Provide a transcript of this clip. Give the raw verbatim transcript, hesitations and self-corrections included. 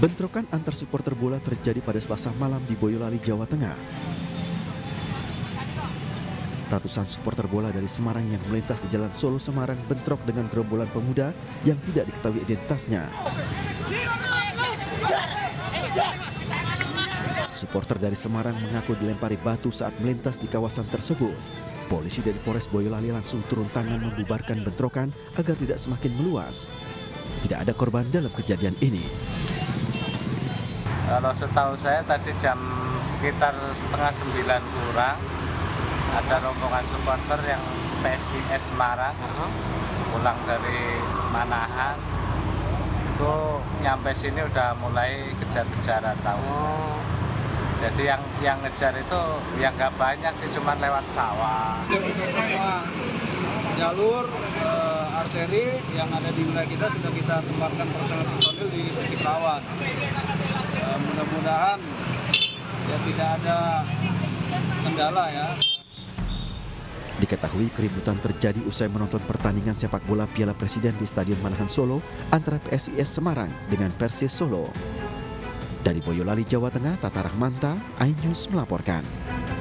Bentrokan antar supporter bola terjadi pada Selasa malam di Boyolali, Jawa Tengah. Ratusan supporter bola dari Semarang yang melintas di Jalan Solo Semarang bentrok dengan gerombolan pemuda yang tidak diketahui identitasnya. Supporter dari Semarang mengaku dilempari batu saat melintas di kawasan tersebut. Polisi dari Polres Boyolali langsung turun tangan membubarkan bentrokan agar tidak semakin meluas. Tidak ada korban dalam kejadian ini. Kalau setahu saya tadi jam sekitar setengah sembilan kurang, ada rombongan supporter yang P S I S Semarang, pulang dari Manahan, itu nyampe sini udah mulai kejar-kejaran tahu. Jadi yang yang ngejar itu yang nggak banyak sih, cuman lewat sawah. Jalur e, arteri yang ada di wilayah kita sudah kita tempatkan personil-personil di titik rawan. E, Mudah-mudahan ya tidak ada kendala ya. Diketahui keributan terjadi usai menonton pertandingan sepak bola Piala Presiden di Stadion Manahan Solo antara P S I S Semarang dengan Persis Solo. Dari Boyolali, Jawa Tengah, Tata Rahmanta, iNews melaporkan.